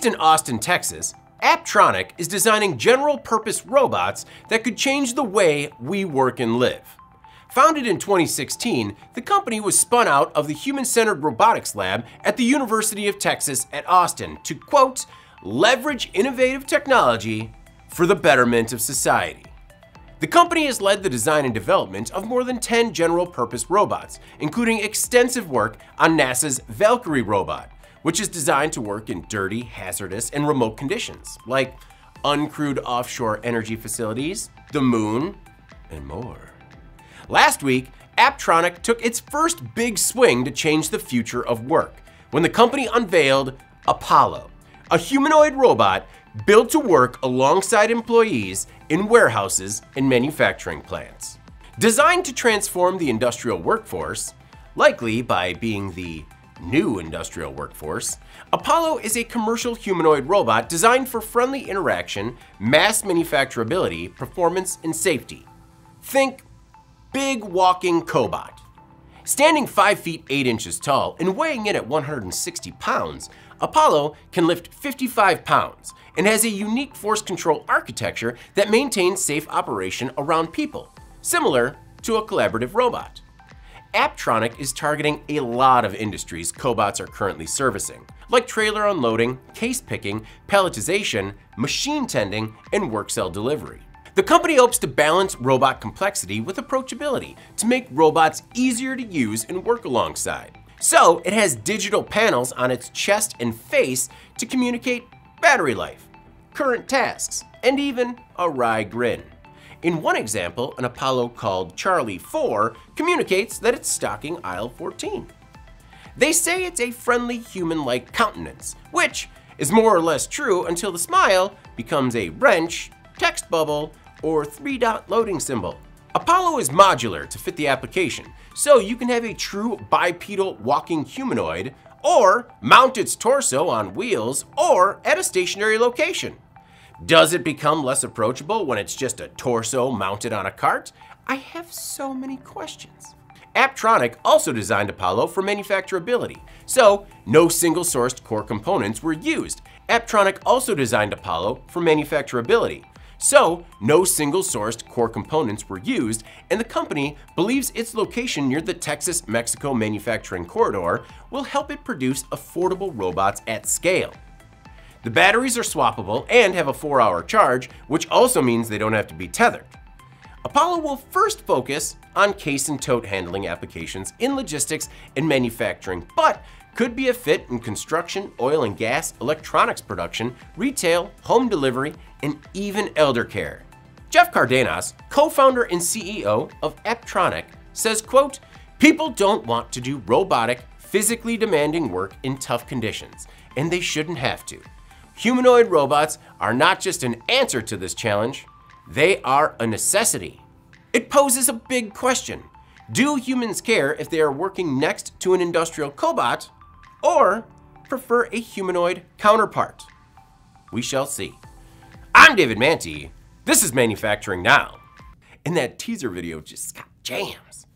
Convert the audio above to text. Based in Austin, Texas, Apptronik is designing general-purpose robots that could change the way we work and live. Founded in 2016, the company was spun out of the Human Centered Robotics Lab at the University of Texas at Austin to, quote, leverage innovative technology for the betterment of society. The company has led the design and development of more than 10 general-purpose robots, including extensive work on NASA's Valkyrie robot, which is designed to work in dirty, hazardous, and remote conditions, like uncrewed offshore energy facilities, the moon, and more. Last week, Apptronik took its first big swing to change the future of work when the company unveiled Apollo, a humanoid robot built to work alongside employees in warehouses and manufacturing plants. Designed to transform the industrial workforce, likely by being the new industrial workforce, Apollo is a commercial humanoid robot designed for friendly interaction, mass manufacturability, performance, and safety. Think big walking cobot. Standing 5 feet 8 inches tall and weighing in at 160 pounds, Apollo can lift 55 pounds and has a unique force control architecture that maintains safe operation around people, similar to a collaborative robot. Apptronik is targeting a lot of industries cobots are currently servicing, like trailer unloading, case picking, palletization, machine tending, and work cell delivery. The company hopes to balance robot complexity with approachability to make robots easier to use and work alongside. So it has digital panels on its chest and face to communicate battery life, current tasks, and even a wry grin. In one example, an Apollo called Charlie 4 communicates that it's stocking aisle 14. They say it's a friendly human-like countenance, which is more or less true until the smile becomes a wrench, text bubble, or 3-dot loading symbol. Apollo is modular to fit the application, so you can have a true bipedal walking humanoid, or mount its torso on wheels, or at a stationary location. Does it become less approachable when it's just a torso mounted on a cart? I have so many questions. Apptronik also designed Apollo for manufacturability, so no single-sourced core components were used. Apptronik also designed Apollo for manufacturability, so no single-sourced core components were used, and the company believes its location near the Texas-Mexico manufacturing corridor will help it produce affordable robots at scale. The batteries are swappable and have a 4-hour charge, which also means they don't have to be tethered. Apollo will first focus on case and tote handling applications in logistics and manufacturing, but could be a fit in construction, oil and gas, electronics production, retail, home delivery, and even elder care. Jeff Cardenas, co-founder and CEO of Apptronik, says, quote, people don't want to do robotic, physically demanding work in tough conditions, and they shouldn't have to. Humanoid robots are not just an answer to this challenge, they are a necessity. It poses a big question. Do humans care if they are working next to an industrial cobot or prefer a humanoid counterpart? We shall see. I'm David Manty. This is Manufacturing Now. And that teaser video just got jams.